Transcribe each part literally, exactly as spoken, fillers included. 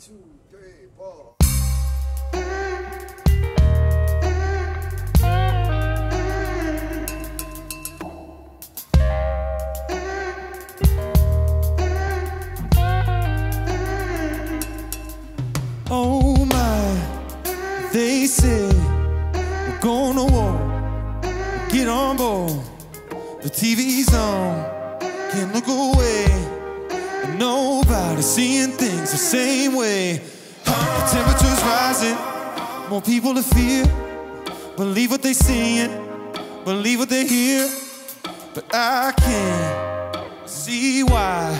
two, three, four. Oh my, they said we're gonna walk, get on board. The T V's on, can't look away. And nobody's seeing things the same way. The temperature's rising, more people to fear. Believe what they're seeing, believe what they hear. But I can't see why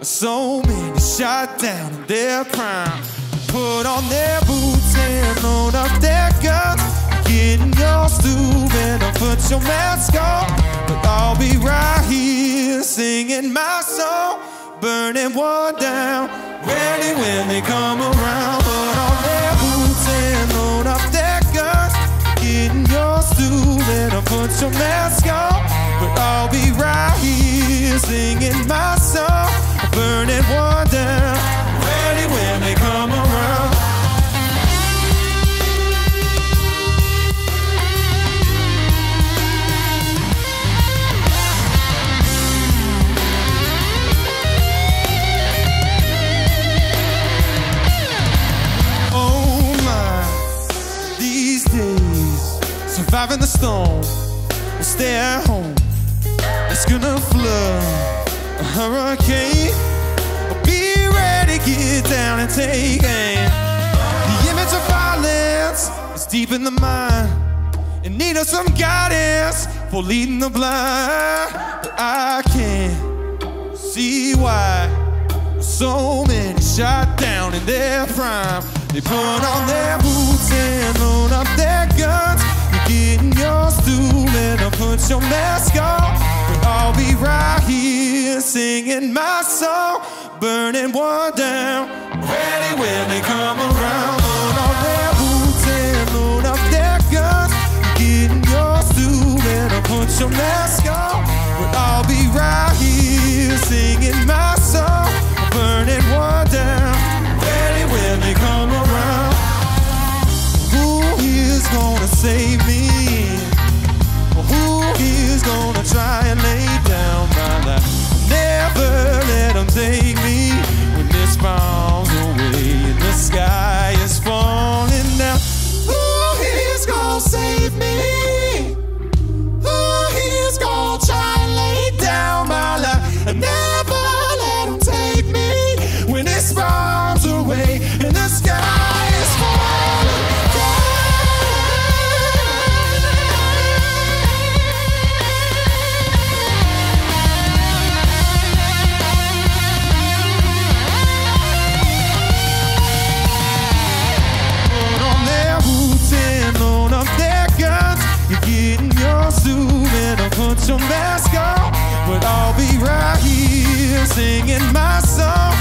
so many shot down in their prime. Put on their boots and load up their guns. Getting yours too, better put your mask on. But I'll be right here singing my song, burning one down, ready when they come around. Put on their boots and load up their guns. Getting yours too, better put your mask on. But I'll be right here singing my song, burning one down, ready when they come around. Surviving the storm, we'll stay at home. It's gonna flood, a hurricane. I'll be ready, get down and take aim. The image of violence is deep in the mind, in need of some guidance for leading the blind. But I can't see why so many shot down in their prime. They put on their boots and load up their guns. Getting yours too, better put your mask on. But I'll be right here singing my song, burning one down, ready when they come around. Load up their boots and load up their guns. Getting yours too, better put your mask on. But I'll be right here singing my song, burning one down, ready when they come around. Gonna save me? Who is gonna try and lay down my life? Never let them take me. When this falls away and the sky is falling down, who is gonna save me? Who is gonna try and lay down my life? Never let them take me. When this falls away and the sky is falling down. Put your mask on, but I'll be right here singing my song.